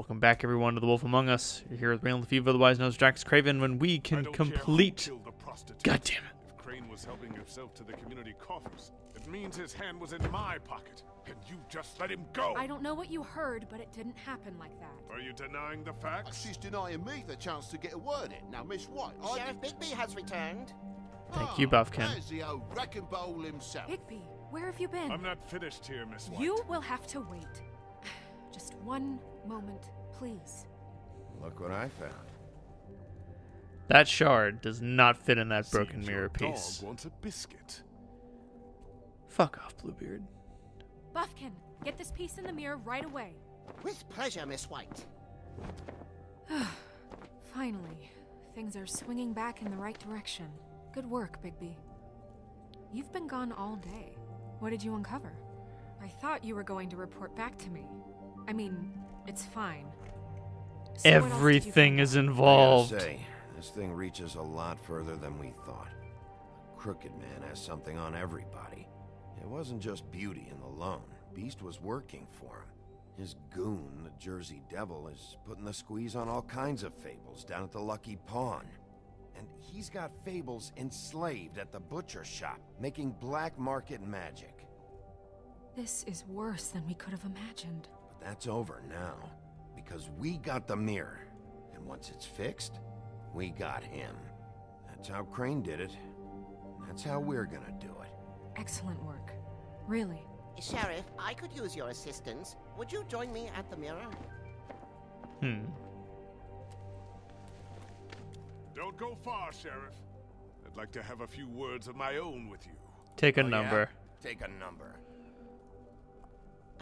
Welcome back, everyone, to The Wolf Among Us. You're here with Ren Lefebvre, otherwise known as Jax Craven, when we can complete... God damn it. If Crane was helping himself to the community coffers, it means his hand was in my pocket. And you just let him go. I don't know what you heard, but it didn't happen like that. Are you denying the facts? She's denying me the chance to get a word in. Now, Miss White, Sheriff Bigby has returned. Thank you, Buffkin. There's the old wrecking bowl himself. Bigby, where have you been? I'm not finished here, Miss White. You will have to wait. Just one moment, please. Look what I found. That shard does not fit in that broken mirror piece. Dog wants a biscuit. Fuck off, Bluebeard. Buffkin, get this piece in the mirror right away. With pleasure, Miss White. Finally, things are swinging back in the right direction. Good work, Bigby. You've been gone all day. What did you uncover? I thought you were going to report back to me. I mean, it's fine. So everything is involved. I gotta say, this thing reaches a lot further than we thought. Crooked Man has something on everybody. It wasn't just Beauty and the Loan. Beast was working for him. His goon, the Jersey Devil, is putting the squeeze on all kinds of Fables down at the Lucky Pawn. And he's got Fables enslaved at the butcher shop, making black market magic. This is worse than we could have imagined. But that's over now, because we got the mirror. And once it's fixed, we got him. That's how Crane did it. That's how we're gonna do it. Excellent work. Really. Sheriff, I could use your assistance. Would you join me at the mirror? Don't go far, Sheriff. I'd like to have a few words of my own with you. Take a number. Yeah? Take a number.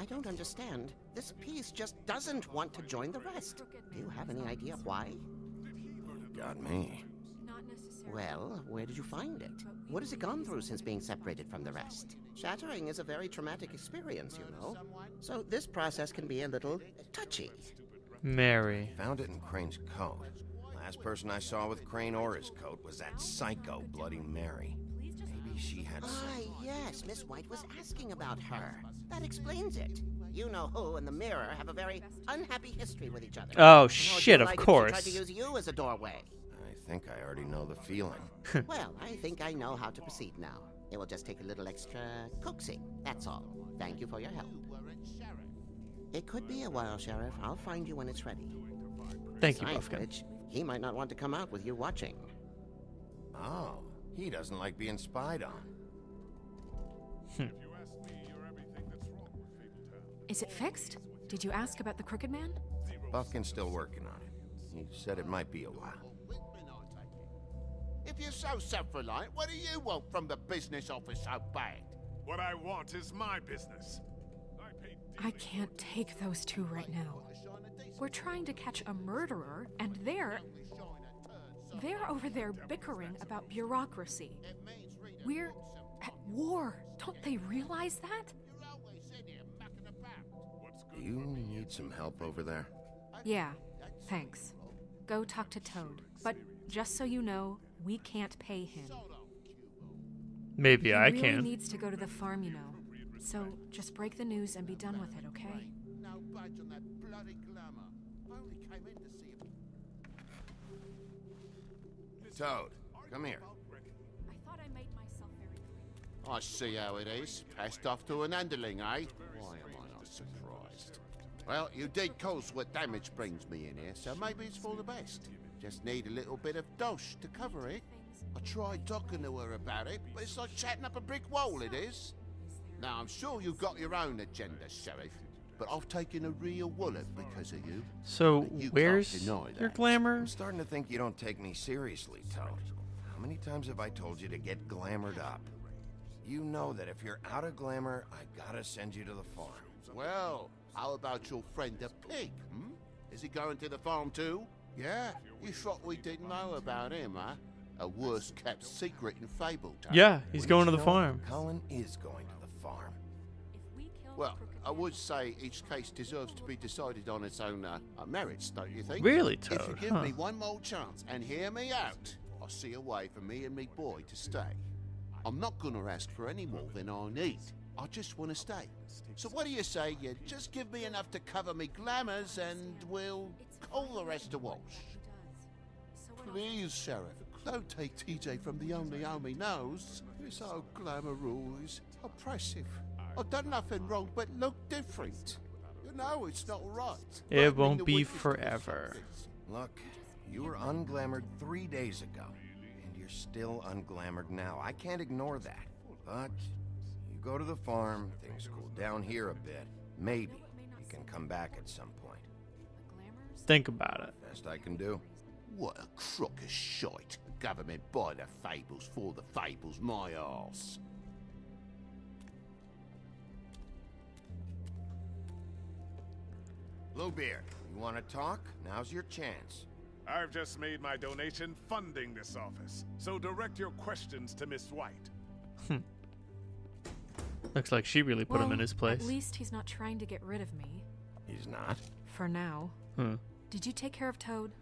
I don't understand. This piece just doesn't want to join the rest. Do you have any idea why? You got me. Well, where did you find it? What has it gone through since being separated from the rest? Shattering is a very traumatic experience, you know. So this process can be a little touchy. Mary. Found it in Crane's coat. Last person I saw with Crane or his coat was that psycho Bloody Mary. Maybe she had some... Ah, yes, Miss White was asking about her. That explains it. You know who and the mirror have a very unhappy history with each other. Oh, shit, of course. She tried to use you as a doorway. I think I already know the feeling. Well, I think I know how to proceed now. It will just take a little extra coaxing, that's all. Thank you for your help. It could be a while, Sheriff. I'll find you when it's ready. Thank you, Buffkin. He might not want to come out with you watching. Oh, he doesn't like being spied on. If you ask me, you're everything that's wrong with Fabletown. Is it fixed? Did you ask about the Crooked Man? Buffkin's still working on it. He said it might be a while. If you're so self-reliant, what do you want from the business office so bad? What I want is my business. I can't take those two right now. We're trying to catch a murderer, and they're over there bickering about bureaucracy. We're at war. Don't they realize that? You need some help over there? Yeah, thanks. Go talk to Toad. But just so you know, we can't pay him. Maybe I can. He really needs to go to the farm, you know. So just break the news and be done with it, okay? No budge on that bloody glamour. I only came in to see him. Toad, come here. I thought I made myself very clean. I see how it is. Passed off to an underling, eh? Why am I not surprised? Well, you did cause what damage brings me in here, so maybe it's for the best. Just need a little bit of dosh to cover it. I tried talking to her about it, but it's like chatting up a brick wall, it is. Now, I'm sure you've got your own agenda, Sheriff, but I've taken a real wallet because of you. So, where's your glamour? I'm starting to think you don't take me seriously, Toad. How many times have I told you to get glamoured up? You know that if you're out of glamour, I gotta send you to the farm. Well, how about your friend the pig, hmm? Is he going to the farm too? Yeah, you thought we didn't know about him, huh? A worst-kept secret in Fabletown. Yeah, he's going to the farm. Colin is going to the farm. Well, I would say each case deserves to be decided on its own merits, don't you think? Really, Toad? If you give me one more chance and hear me out, I'll see a way for me and me boy to stay. I'm not going to ask for any more than I need. I just want to stay. So what do you say you just give me enough to cover me glamours and we'll call the rest to Walsh? Please, Sheriff, don't take TJ from the only army knows. This old glamour rule is oppressive. I've done nothing wrong but look different. You know, it's not right. It won't be forever. Look, you were unglamored 3 days ago, and you're still unglamored now. I can't ignore that. But you go to the farm, things cool down here a bit. Maybe you can come back at some point. Think about it. Best I can do. What a crock of shite. The government by the fables for the fables, my arse. Bluebeard, you want to talk? Now's your chance. I've just made my donation funding this office, so direct your questions to Miss White. Looks like she really put him in his place. At least he's not trying to get rid of me. He's not? For now. Did you take care of Toad?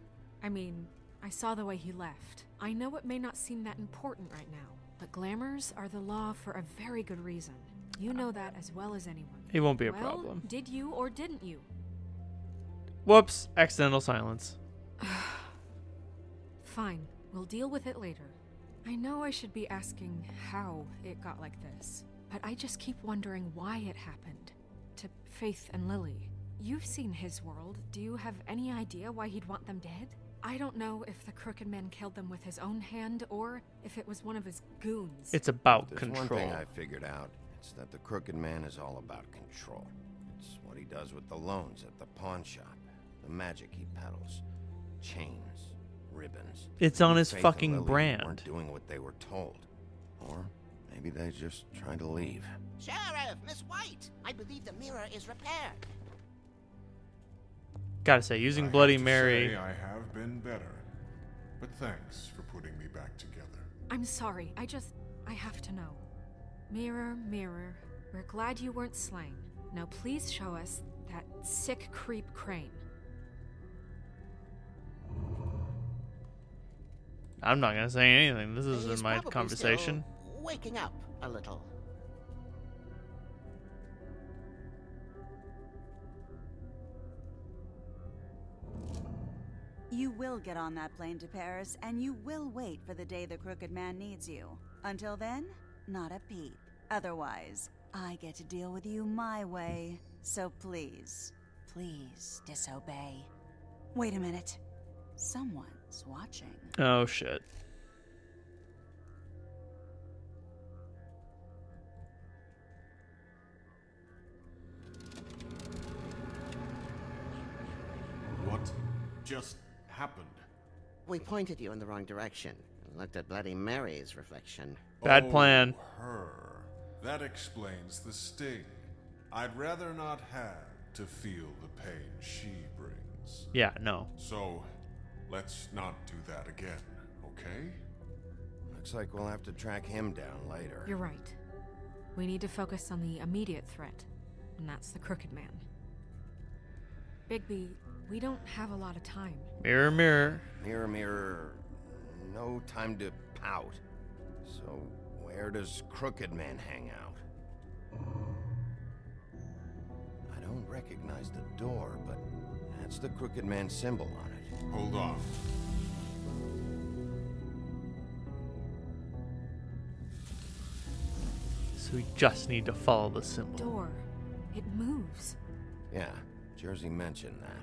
I mean, I saw the way he left. I know it may not seem that important right now, but glamours are the law for a very good reason. You know that as well as anyone. He won't be a problem. Did you or didn't you? Whoops, accidental silence. Fine, we'll deal with it later. I know I should be asking how it got like this, but I just keep wondering why it happened to Faith and Lily. You've seen his world. Do you have any idea why he'd want them dead? I don't know if the Crooked Man killed them with his own hand or if it was one of his goons. It's about control. One thing I figured out is that the Crooked Man is all about control. It's what he does with the loans at the pawn shop, the magic he peddles, chains, ribbons. It's on his fucking brand. Weren't doing what they were told, or maybe they just tried to leave. Sheriff, Miss White, I believe the mirror is repaired. Gotta say, using Bloody Mary. I have been better, but thanks for putting me back together. I'm sorry. I have to know. Mirror, mirror, we're glad you weren't slain. Now please show us that sick creep Crane. I'm not gonna say anything. This is in my conversation. Still waking up a little. You will get on that plane to Paris, and you will wait for the day the Crooked Man needs you. Until then, not a peep. Otherwise, I get to deal with you my way. So please, please disobey. Wait a minute. Someone's watching. Oh, shit. What just happened? We pointed you in the wrong direction and looked at Bloody Mary's reflection. Bad plan. Her. That explains the sting. I'd rather not have to feel the pain she brings. Yeah, no. So, let's not do that again, okay? Looks like we'll have to track him down later. You're right. We need to focus on the immediate threat, and that's the Crooked Man. Bigby, we don't have a lot of time. Mirror, mirror. Mirror, mirror. No time to pout. So where does Crooked Man hang out? I don't recognize the door, but that's the Crooked Man symbol on it. Hold on. So we just need to follow the symbol. Door. It moves. Yeah, Jersey mentioned that.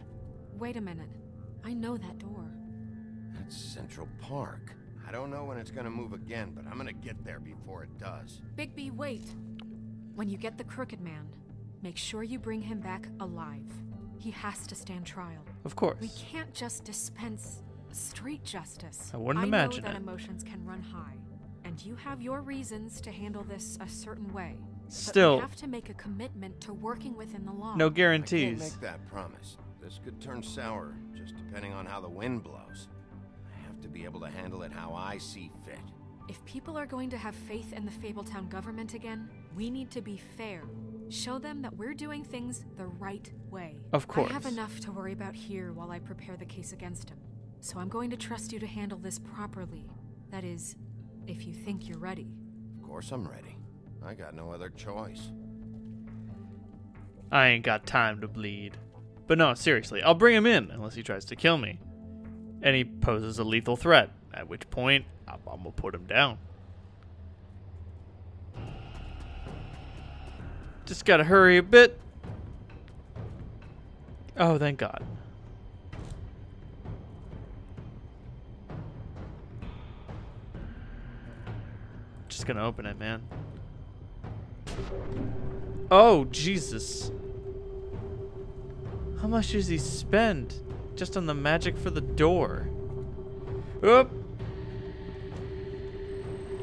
Wait a minute. I know that door. That's Central Park. I don't know when it's gonna move again, but I'm gonna get there before it does. Bigby, wait. When you get the Crooked Man, make sure you bring him back alive. He has to stand trial. Of course. We can't just dispense street justice. I wouldn't imagine it. I know that emotions can run high, and you have your reasons to handle this a certain way. Still, but we have to make a commitment to working within the law. No guarantees. I can't make that promise. This could turn sour, just depending on how the wind blows. I have to be able to handle it how I see fit. If people are going to have faith in the Fabletown government again, we need to be fair. Show them that we're doing things the right way. Of course. I have enough to worry about here while I prepare the case against him. So I'm going to trust you to handle this properly. That is, if you think you're ready. Of course I'm ready. I got no other choice. I ain't got time to bleed. But no, seriously, I'll bring him in unless he tries to kill me. And he poses a lethal threat, at which point I'm gonna put him down. Just gotta hurry a bit. Oh, thank God. Just gonna open it, man. Oh, Jesus. How much does he spend just on the magic for the door? Oop.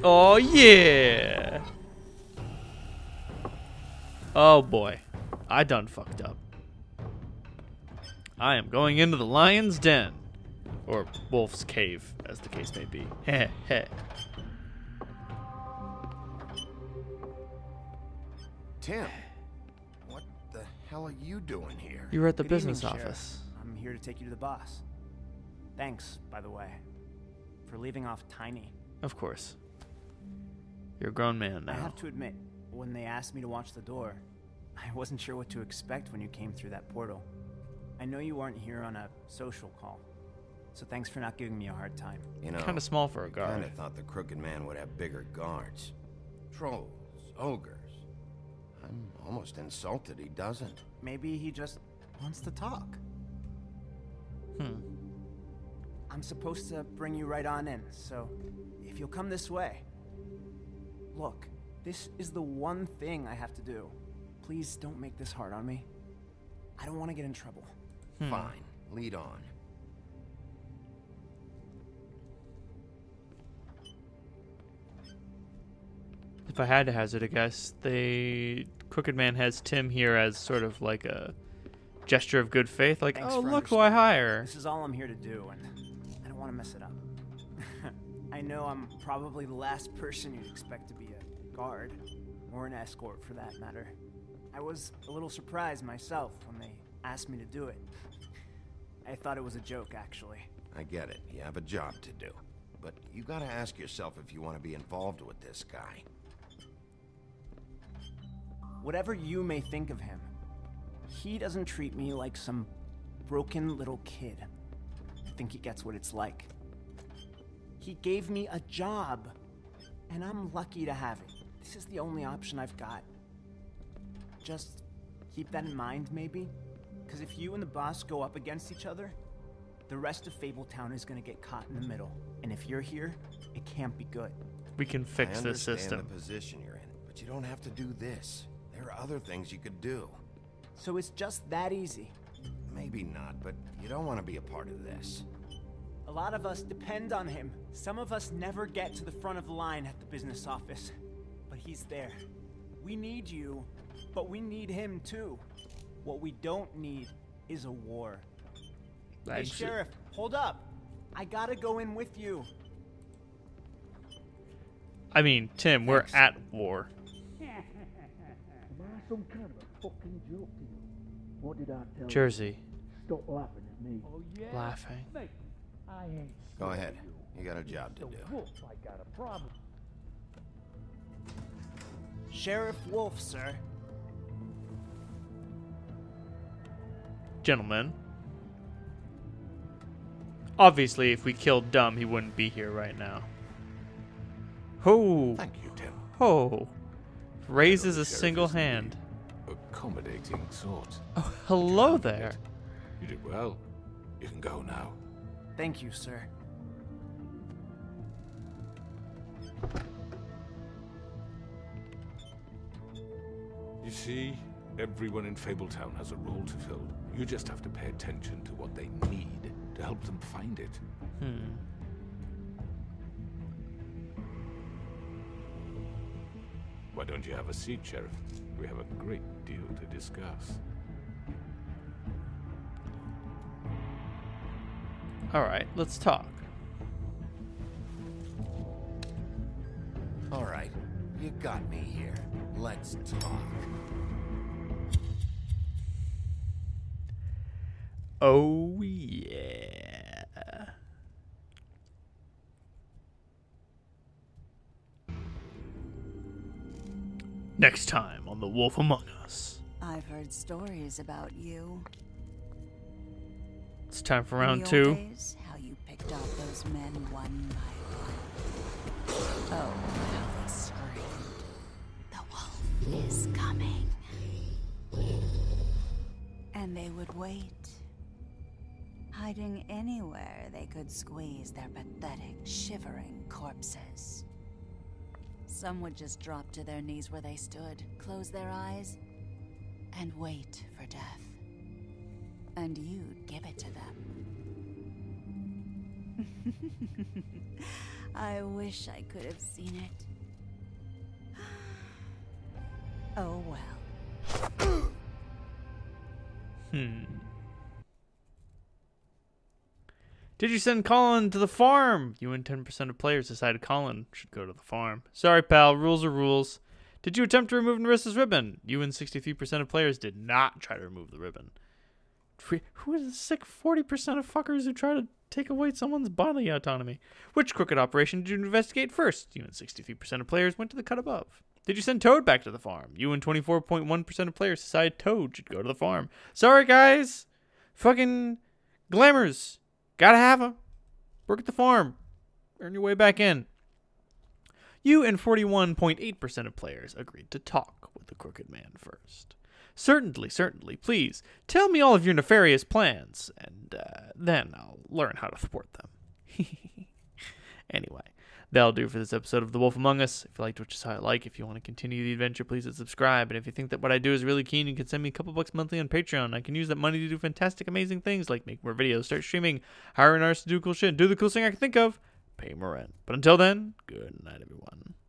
Oh, yeah. Oh, boy. I done fucked up. I am going into the lion's den. Or wolf's cave, as the case may be. Heh, heh. Tim, what the hell are you doing here? You were at the business office. I'm here to take you to the boss. Thanks, by the way, for leaving off Tiny. Of course. You're a grown man now. I have to admit, when they asked me to watch the door, I wasn't sure what to expect when you came through that portal. I know you aren't here on a social call, so thanks for not giving me a hard time. You know, kind of small for a guard. I kind of thought the Crooked Man would have bigger guards. Trolls, ogres. I'm almost insulted he doesn't. Maybe he just wants to talk. I'm supposed to bring you right on in, so if you'll come this way. Look, this is the one thing I have to do. Please don't make this hard on me. I don't want to get in trouble. Fine, lead on. If I had to hazard a guess, the Crooked Man has Tim here as sort of like a gesture of good faith, like, oh, look who I hire. This is all I'm here to do, and I don't want to mess it up. I know I'm probably the last person you'd expect to be a guard, or an escort for that matter. I was a little surprised myself when they asked me to do it. I thought it was a joke, actually. I get it. You have a job to do. But you gotta ask yourself if you want to be involved with this guy. Whatever you may think of him, he doesn't treat me like some broken little kid. I think he gets what it's like. He gave me a job, and I'm lucky to have it. This is the only option I've got. Just keep that in mind, maybe? Because if you and the boss go up against each other, the rest of Fabletown is going to get caught in the middle. And if you're here, it can't be good. We can fix this system. I understand the position you're in, but you don't have to do this. There are other things you could do. So it's just that easy? Maybe not, but you don't want to be a part of this. A lot of us depend on him. Some of us never get to the front of the line at the business office, but he's there. We need you, but we need him too. What we don't need is a war. Hey, Sheriff, hold up. I gotta go in with you. I mean, Tim, we're at war. Some kind of a fucking joke to you. What did I tell Jersey. You? Stop laughing at me. Oh, yeah? Laughing. Mate, I ain't go ahead. You got a job to do. Wolf, I got a problem. Sheriff Wolf, sir. Gentlemen. Obviously, if we killed Dumb, he wouldn't be here right now. Ho! Thank you, Tim. Ho! Raises a single hand. Accommodating sort. Oh, hello there. You did well. You can go now. Thank you, sir. You see, everyone in Fabletown has a role to fill. You just have to pay attention to what they need to help them find it. Why don't you have a seat, Sheriff? We have a great deal to discuss. All right, let's talk. All right, you got me here. Let's talk. Oh, yeah. Next time on The Wolf Among Us. I've heard stories about you. It's time for round two. Days, how you picked off those men one by one. Oh, how they screamed. The wolf is coming. And they would wait. Hiding anywhere they could squeeze their pathetic, shivering corpses. Some would just drop to their knees where they stood, close their eyes, and wait for death. And you'd give it to them. I wish I could have seen it. Oh well. Did you send Colin to the farm? You and 10% of players decided Colin should go to the farm. Sorry, pal. Rules are rules. Did you attempt to remove Narissa's ribbon? You and 63% of players did not try to remove the ribbon. Who is the sick 40% of fuckers who try to take away someone's bodily autonomy? Which crooked operation did you investigate first? You and 63% of players went to the cut above. Did you send Toad back to the farm? You and 24.1% of players decided Toad should go to the farm. Sorry, guys. Fucking glamours. Gotta have them. Work at the farm. Earn your way back in. You and 41.8% of players agreed to talk with the Crooked Man first. Certainly, certainly, please. Tell me all of your nefarious plans, and then I'll learn how to thwart them. Anyway, that'll do for this episode of The Wolf Among Us. If you liked what you saw, if you want to continue the adventure, please hit subscribe. And if you think that what I do is really keen, you can send me a couple bucks monthly on Patreon. I can use that money to do fantastic, amazing things like make more videos, start streaming, hire an artist to do cool shit, do the coolest thing I can think of, pay more rent. But until then, good night, everyone.